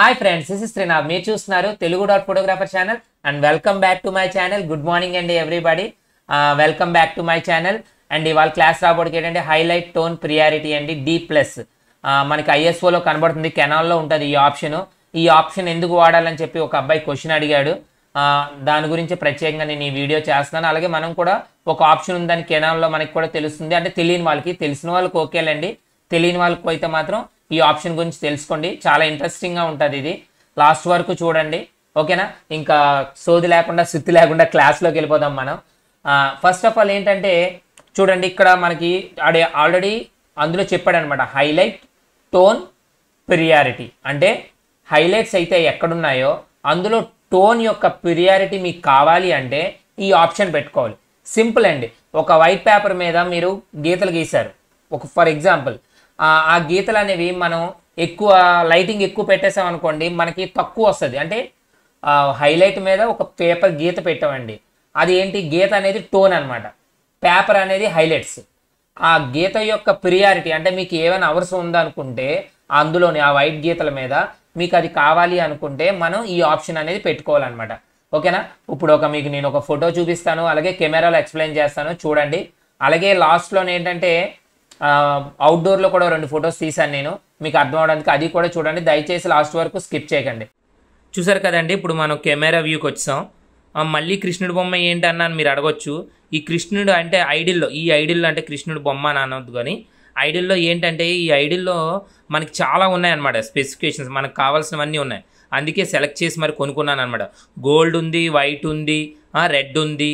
Hi friends, this is Srinath. Meer chustunnaru telugu.photographer channel and welcome back to my channel. Good morning and everybody. Welcome back to my channel and ival class raabodiki entante highlight tone priority and D+. Manaki ISO lo kanabadutundi, Canon lo untadi ee option. Ee option enduku vaadalani cheppi oka abbai question adigadu. దాని గురించి ప్రత్యేకంగా నేను ఈ video చేస్తున్నాను. అలాగే మనం కూడా ఒక ఆప్షన్ ఉందని కెనాన్లో మనకి కూడా తెలుస్తుంది. అంటే తెలియని వాళ్ళకి, తెలిసిన వాళ్ళకి ఓకేలండి. తెలియని వాళ్ళకి అయితే మాత్రం ఈ ఆప్షన్ గురించి తెలుసుకోండి, చాలా ఇంట్రెస్టింగ్గా ఉంటుంది. ఇది లాస్ట్ వరకు చూడండి, ఓకేనా? ఇంకా సోది లేకుండా సుత్తి లేకుండా క్లాస్లోకి వెళ్ళిపోదాం మనం. ఫస్ట్ ఆఫ్ ఆల్ ఏంటంటే చూడండి, ఇక్కడ మనకి ఆల్రెడీ అందులో చెప్పాడు అనమాట, హైలైట్ టోన్ ప్రియారిటీ. అంటే హైలైట్స్ అయితే ఎక్కడున్నాయో అందులో టోన్ యొక్క ప్రియారిటీ మీకు కావాలి అంటే ఈ ఆప్షన్ పెట్టుకోవాలి. సింపుల్ అండి. ఒక వైట్ పేపర్ మీద మీరు గీతలు గీశారు, ఒక ఫర్ ఎగ్జాంపుల్. ఆ గీతలు అనేవి మనం ఎక్కువ లైటింగ్ ఎక్కువ పెట్టేసామనుకోండి మనకి తక్కువ వస్తుంది. అంటే హైలైట్ మీద ఒక పేపర్ గీత పెట్టామండి, అది ఏంటి గీత అనేది టోన్ అనమాట, పేపర్ అనేది హైలైట్స్. ఆ గీత యొక్క ప్రియారిటీ అంటే మీకు ఏమైనా అవర్స్ ఉందనుకుంటే అందులోని ఆ వైట్ గీతల మీద మీకు అది కావాలి అనుకుంటే మనం ఈ ఆప్షన్ అనేది పెట్టుకోవాలన్నమాట, ఓకేనా? ఇప్పుడు ఒక మీకు నేను ఒక ఫోటో చూపిస్తాను, అలాగే కెమెరాలో ఎక్స్ప్లెయిన్ చేస్తాను చూడండి. అలాగే లాస్ట్లో ఏంటంటే అవుట్డోర్లో కూడా రెండు ఫొటోస్ తీశాను నేను, మీకు అర్థం అవడానికి అది కూడా చూడండి. దయచేసి లాస్ట్ వరకు స్కిప్ చేయకండి. చూసారు కదండి, ఇప్పుడు మనం కెమెరా వ్యూకి వచ్చాం. మళ్ళీ కృష్ణుడి బొమ్మ ఏంటి అన్నాను మీరు అడగొచ్చు. ఈ కృష్ణుడు అంటే ఐడిల్లో, ఈ ఐడిల్లో అంటే కృష్ణుడు బొమ్మ అని అనొద్దు, కానీ ఐడిల్లో ఏంటంటే ఈ ఐడిల్లో మనకి చాలా ఉన్నాయన్నమాట స్పెసిఫికేషన్స్, మనకు కావాల్సినవన్నీ ఉన్నాయి. అందుకే సెలెక్ట్ చేసి మరి కొనుక్కున్నాను అనమాట. గోల్డ్ ఉంది, వైట్ ఉంది, రెడ్ ఉంది,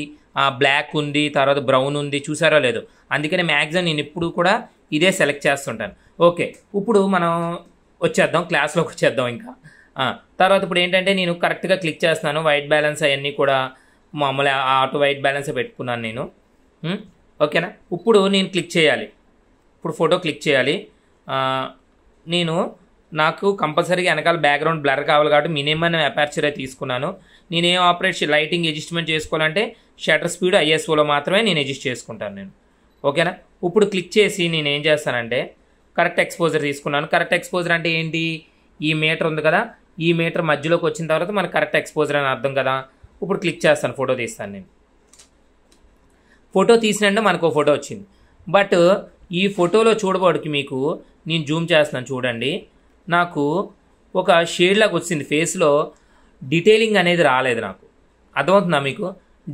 బ్లాక్ ఉంది, తర్వాత బ్రౌన్ ఉంది. చూసారో లేదు, అందుకనే మ్యాక్సిమం నేను ఎప్పుడు కూడా ఇదే సెలెక్ట్ చేస్తుంటాను. ఓకే, ఇప్పుడు మనం వచ్చేద్దాం, క్లాస్లోకి వచ్చేద్దాం. ఇంకా తర్వాత ఇప్పుడు ఏంటంటే నేను కరెక్ట్గా క్లిక్ చేస్తున్నాను. వైట్ బ్యాలెన్స్ అవన్నీ కూడా మామూలు ఆటో వైట్ బ్యాలెన్స్ పెట్టుకున్నాను నేను, ఓకేనా? ఇప్పుడు నేను క్లిక్ చేయాలి, ఇప్పుడు ఫోటో క్లిక్ చేయాలి. నేను నాకు కంపల్సరీగా వెనకాల బ్యాక్గ్రౌండ్ బ్లర్ కావాలి కాబట్టి మినిమం అపర్చర్ తీసుకున్నాను. నేను ఏం ఆపరేషన్ లైటింగ్ అడ్జస్ట్మెంట్ చేసుకోవాలంటే షటర్ స్పీడ్ ISOలో మాత్రమే నేను అడ్జస్ట్ చేసుకుంటాను నేను, ఓకేనా? ఇప్పుడు క్లిక్ చేసి నేను ఏం చేస్తానంటే కరెక్ట్ ఎక్స్పోజర్ తీసుకున్నాను. కరెక్ట్ ఎక్స్పోజర్ అంటే ఏంటి, ఈ మీటర్ ఉంది కదా, ఈ మీటర్ మధ్యలోకి వచ్చిన తర్వాత మనకు కరెక్ట్ ఎక్స్పోజర్ అని అర్థం కదా. ఇప్పుడు క్లిక్ చేస్తాను, ఫోటో తీస్తాను నేను. ఫోటో తీసినంటే మనకు ఫోటో వచ్చింది. బట్ ఈ ఫోటోలో చూడబోడికి మీకు నేను జూమ్ చేస్తున్నాను చూడండి, నాకు ఒక షేడ్ లాగా వచ్చింది ఫేస్లో. డీటెయిలింగ్ అనేది రాలేదు నాకు, అర్థమవుతుందా మీకు?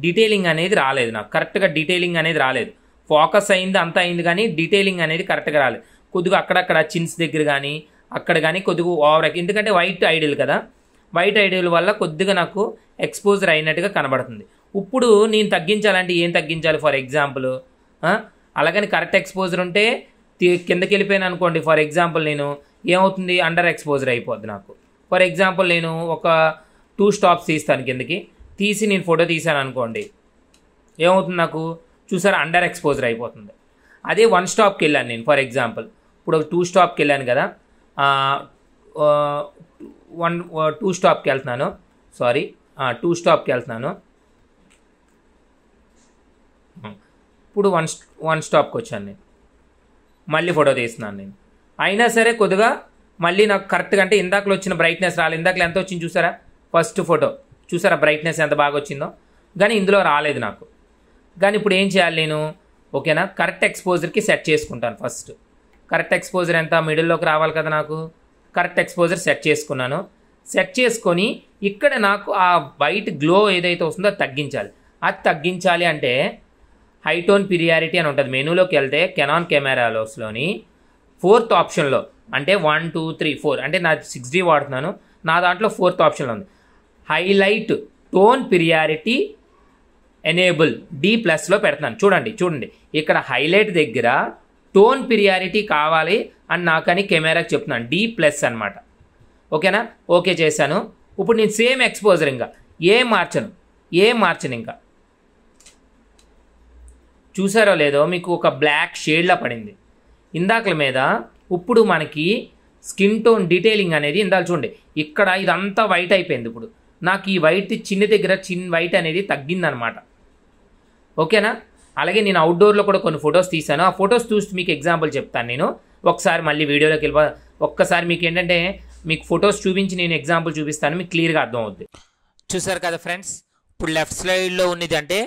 డీటెయిలింగ్ అనేది రాలేదు నాకు, కరెక్ట్గా డీటెయిలింగ్ అనేది రాలేదు. ఫోకస్ అయింది, అంతా అయింది, కానీ డీటెయిలింగ్ అనేది కరెక్ట్గా రాలేదు. కొద్దిగా అక్కడక్కడ చిన్స్ దగ్గర కానీ అక్కడ కానీ కొద్దిగా ఓవర్, ఎందుకంటే వైట్ ఐడిల్ కదా, వైట్ ఐడిల్ వల్ల కొద్దిగా నాకు ఎక్స్పోజర్ అయినట్టుగా కనబడుతుంది. ఇప్పుడు నేను తగ్గించాలంటే ఏం తగ్గించాలి, ఫర్ ఎగ్జాంపుల్ అలాగని కరెక్ట్ ఎక్స్పోజర్ ఉంటే కిందకి వెళ్ళిపోయాను అనుకోండి, ఫర్ ఎగ్జాంపుల్ నేను ఏమవుతుంది, అండర్ ఎక్స్పోజర్ అయిపోద్ది నాకు. ఫర్ ఎగ్జాంపుల్ నేను ఒక 2 స్టాప్స్ తీస్తాను, కిందకి తీసి నేను ఫోటో తీసాను అనుకోండి, ఏమవుతుంది నాకు, చూసారా, అండర్ ఎక్స్పోజర్ అయిపోతుంది. అదే 1 స్టాప్కి వెళ్ళాను నేను, ఫర్ ఎగ్జాంపుల్ ఇప్పుడు ఒక 2 స్టాప్కి వెళ్ళాను కదా, 2 స్టాప్కి వెళ్తున్నాను, సారీ 2 స్టాప్కి వెళ్తున్నాను. ఇప్పుడు 1 స్టాప్కి వచ్చాను నేను, మళ్ళీ ఫోటో తీస్తున్నాను నేను. అయినా సరే కొద్దిగా మళ్ళీ నాకు కరెక్ట్గా అంటే ఇందాకలో వచ్చిన బ్రైట్నెస్ రాలేదు. ఇందాకలు ఎంత వచ్చింది చూసారా, ఫస్ట్ ఫోటో చూసారా బ్రైట్నెస్ ఎంత బాగా వచ్చిందో, కానీ ఇందులో రాలేదు నాకు. కానీ ఇప్పుడు ఏం చేయాలి నేను, ఓకేనా? కరెక్ట్ ఎక్స్పోజర్కి సెట్ చేసుకుంటాను ఫస్ట్. కరెక్ట్ ఎక్స్పోజర్ ఎంత, మిడిల్లోకి రావాలి కదా నాకు. కరెక్ట్ ఎక్స్పోజర్ సెట్ చేసుకున్నాను. సెట్ చేసుకొని ఇక్కడ నాకు ఆ వైట్ గ్లో ఏదైతే వస్తుందో అది తగ్గించాలి. అది తగ్గించాలి అంటే హై టోన్ ప్రియారిటీ అని ఉంటుంది. మెనూలోకి వెళ్తే కెనాన్ కెమెరాలోస్లోని 4th ఆప్షన్లో, అంటే 1 2 3 4, అంటే నా 6D వాడుతున్నాను, నా దాంట్లో 4th ఆప్షన్లో ఉంది హైలైట్ టోన్ ప్రియారిటీ ఎనేబుల్ D+లో పెడుతున్నాను. చూడండి చూడండి, ఇక్కడ హైలైట్ దగ్గర టోన్ ప్రియారిటీ కావాలి అని నాకని కెమెరాకి చెప్తున్నాను, D+ అనమాట, ఓకేనా? ఓకే చేశాను. ఇప్పుడు నేను సేమ్ ఎక్స్పోజర్ ఇంకా ఏం మార్చను. ఇంకా చూసారో లేదో మీకు ఒక బ్లాక్ షేడ్లా పడింది ఇందాకల మీద. ఇప్పుడు మనకి స్కిన్ టోన్ డీటెయిలింగ్ అనేది ఇందాక చూడండి, ఇక్కడ ఇదంతా వైట్ అయిపోయింది. ఇప్పుడు నాకు ఈ వైట్ చిన్న దగ్గర చిన్న వైట్ అనేది తగ్గిందనమాట, ఓకేనా? అలాగే నేను అవుట్డోర్లో కూడా కొన్ని ఫొటోస్ తీశాను. ఆ ఫొటోస్ చూసి మీకు ఎగ్జాంపుల్ చెప్తాను నేను. ఒకసారి మళ్ళీ వీడియోలోకి వెళ్ళి ఒక్కసారి మీకు ఏంటంటే మీకు ఫొటోస్ చూపించి నేను ఎగ్జాంపుల్ చూపిస్తాను, మీకు క్లియర్గా అర్థం అవుతుంది. చూసారు కదా ఫ్రెండ్స్, ఇప్పుడు లెఫ్ట్ సైడ్లో ఉన్నది అంటే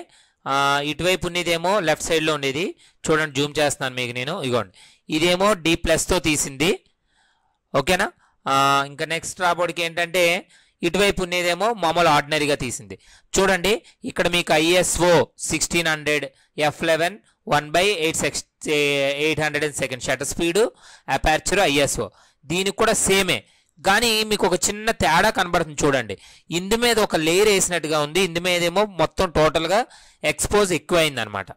ఇటువైపు ఉన్నదేమో లెఫ్ట్ సైడ్లో ఉండేది చూడండి, జూమ్ చేస్తున్నాను మీకు నేను, ఇగోండి ఇదేమో D ప్లస్తో తీసింది ఓకేనా. ఇంకా నెక్స్ట్ రాబోడికి ఏంటంటే ఇటువైపు ఉన్నదేమో మామూలు ఆర్డినరీగా తీసింది చూడండి. ఇక్కడ మీకు ISO 1600 f11 1/800 shutter speed aperture ISO దీనికి కూడా సేమే, కానీ మీకు ఒక చిన్న తేడా కనబడుతుంది చూడండి. ఇందు మీద ఒక లేయర్ వేసినట్టుగా ఉంది, ఇందు మీదేమో మొత్తం టోటల్గా ఎక్స్పోజ్ ఎక్కువ అయింది అనమాట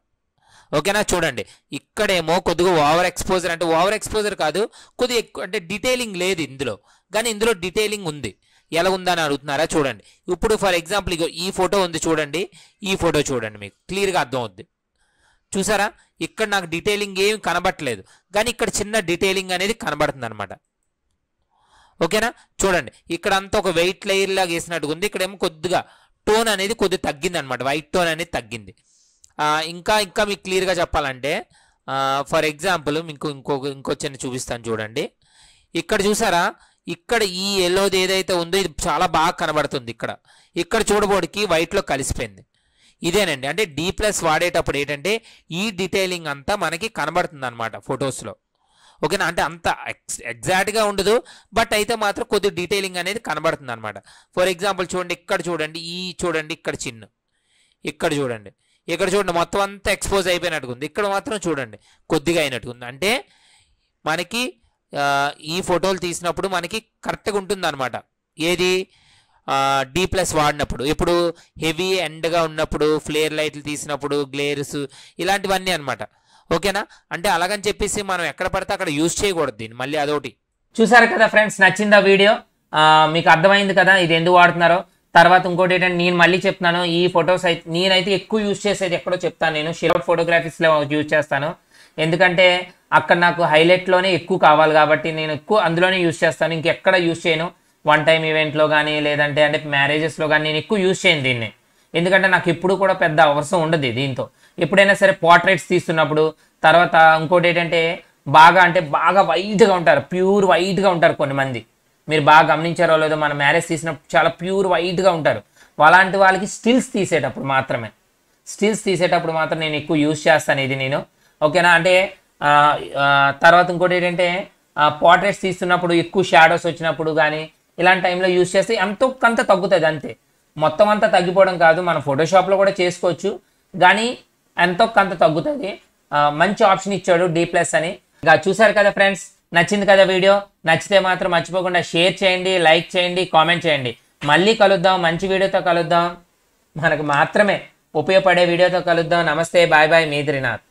ఓకేనా. చూడండి ఇక్కడేమో కొద్దిగా ఓవర్ ఎక్స్పోజర్, అంటే ఓవర్ ఎక్స్పోజర్ కాదు కొద్దిగా ఎక్కువ, అంటే డీటెయిలింగ్ లేదు ఇందులో, కానీ ఇందులో డీటెయిలింగ్ ఉంది. ఎలా ఉందని అడుగుతున్నారా చూడండి. ఇప్పుడు ఫర్ ఎగ్జాంపుల్ ఇక ఈ ఫోటో ఉంది చూడండి, ఈ ఫోటో చూడండి మీకు క్లియర్గా అర్థం అవుద్ది చూసారా. ఇక్కడ నాకు డీటెయిలింగ్ ఏమి కనబడట్లేదు, కానీ ఇక్కడ చిన్న డీటెయిలింగ్ అనేది కనబడుతుంది అనమాట ఓకేనా. చూడండి ఇక్కడ అంతా ఒక వెయిట్ లేయర్ లాగా వేసినట్టుగా ఉంది, ఇక్కడేమో కొద్దిగా టోన్ అనేది కొద్దిగా తగ్గింది అనమాట, వైట్ టోన్ అనేది తగ్గింది. ఇంకా ఇంకా మీకు క్లియర్గా చెప్పాలంటే ఫర్ ఎగ్జాంపుల్ మీకు ఇంకో చిన్న చూపిస్తాను చూడండి. ఇక్కడ చూసారా, ఇక్కడ ఈ ఎల్లోది ఏదైతే ఉందో ఇది చాలా బాగా కనబడుతుంది, ఇక్కడ ఇక్కడ చూడబోడికి వైట్లో కలిసిపోయింది. ఇదేనండి అంటే D+ వాడేటప్పుడు ఏంటంటే ఈ డీటెయిలింగ్ అంతా మనకి కనబడుతుంది అనమాట ఫొటోస్లో ఓకేనా. అంటే అంత ఎగ్జాక్ట్గా ఉండదు, బట్ అయితే మాత్రం కొద్ది డీటెయిలింగ్ అనేది కనబడుతుంది అనమాట. ఫర్ ఎగ్జాంపుల్ చూడండి ఇక్కడ చూడండి, ఈ చూడండి ఇక్కడ చిన్న, ఇక్కడ చూడండి, ఇక్కడ చూడండి మొత్తం అంతా ఎక్స్పోజ్ అయిపోయినట్టుగా ఉంది, ఇక్కడ మాత్రం చూడండి కొద్దిగా అయినట్టుగా ఉంది. అంటే మనకి ఈ ఫోటోలు తీసినప్పుడు మనకి కరెక్ట్గా ఉంటుంది అనమాట. ఏది D+ వాడినప్పుడు, ఎప్పుడు హెవీ ఎండ్గా ఉన్నప్పుడు, ఫ్లేర్ లైట్లు తీసినప్పుడు, గ్లేర్స్ ఇలాంటివన్నీ అనమాట ఓకేనా. అంటే అలాగని చెప్పేసి మనం ఎక్కడ పడితే అక్కడ యూజ్ చేయకూడదు దీన్ని, మళ్ళీ అదొకటి. చూసారు కదా ఫ్రెండ్స్, నచ్చిందా వీడియో మీకు అర్థమైంది కదా ఇది ఎందుకు వాడుతున్నారో. తర్వాత ఇంకోటి ఏంటంటే నేను మళ్ళీ చెప్తున్నాను, ఈ ఫొటోస్ అయితే నేనైతే ఎక్కువ యూజ్ చేసేది ఎక్కడో చెప్తాను, నేను షేర్డ్ ఫోటోగ్రఫీస్లో యూజ్ చేస్తాను. ఎందుకంటే అక్కడ నాకు హైలైట్లోనే ఎక్కువ కావాలి కాబట్టి నేను ఎక్కువ అందులోనే యూజ్ చేస్తాను, ఇంకెక్కడ యూజ్ చేయను. వన్ టైం ఈవెంట్లో కానీ లేదంటే అంటే మ్యారేజెస్లో కానీ నేను ఎక్కువ యూజ్ చేయను దీన్ని, ఎందుకంటే నాకు ఎప్పుడు కూడా పెద్ద అవసరం ఉండదు దీంతో. ఎప్పుడైనా సరే పోర్ట్రేట్స్ తీస్తున్నప్పుడు, తర్వాత ఇంకోటి ఏంటంటే బాగా అంటే బాగా వైట్గా ఉంటారు, ప్యూర్ వైట్గా ఉంటారు కొంతమంది, మీరు బాగా గమనించారో లేదో మన మ్యారేజ్ తీసినప్పుడు చాలా ప్యూర్ వైట్గా ఉంటారు. అలాంటి వాళ్ళకి స్టిల్స్ తీసేటప్పుడు మాత్రమే, స్టిల్స్ తీసేటప్పుడు మాత్రం నేను ఎక్కువ యూజ్ చేస్తాను ఇది నేను ఓకేనా. అంటే తర్వాత ఇంకోటి ఏంటంటే పోర్ట్రేట్స్ తీస్తున్నప్పుడు ఎక్కువ షాడోస్ వచ్చినప్పుడు కానీ ఇలాంటి టైంలో యూజ్ చేస్తే ఎంతో కొంత తగ్గుతుంది అంతే. మొత్తం అంతా తగ్గిపోవడం కాదు, మనం ఫోటోషాప్లో కూడా చేసుకోవచ్చు, కానీ ఎంతో కొంత తగ్గుతుంది. మంచి ఆప్షన్ ఇచ్చాడు D+ అని. ఇంకా చూసారు కదా ఫ్రెండ్స్, నచ్చింది కదా వీడియో, నచ్చితే మాత్రం మర్చిపోకుండా షేర్ చేయండి, లైక్ చేయండి, కామెంట్ చేయండి. మళ్ళీ కలుద్దాం, మంచి వీడియోతో కలుద్దాం, మనకు మాత్రమే ఉపయోగపడే వీడియోతో కలుద్దాం. నమస్తే, బాయ్ బాయ్, మీ త్రినాథ్.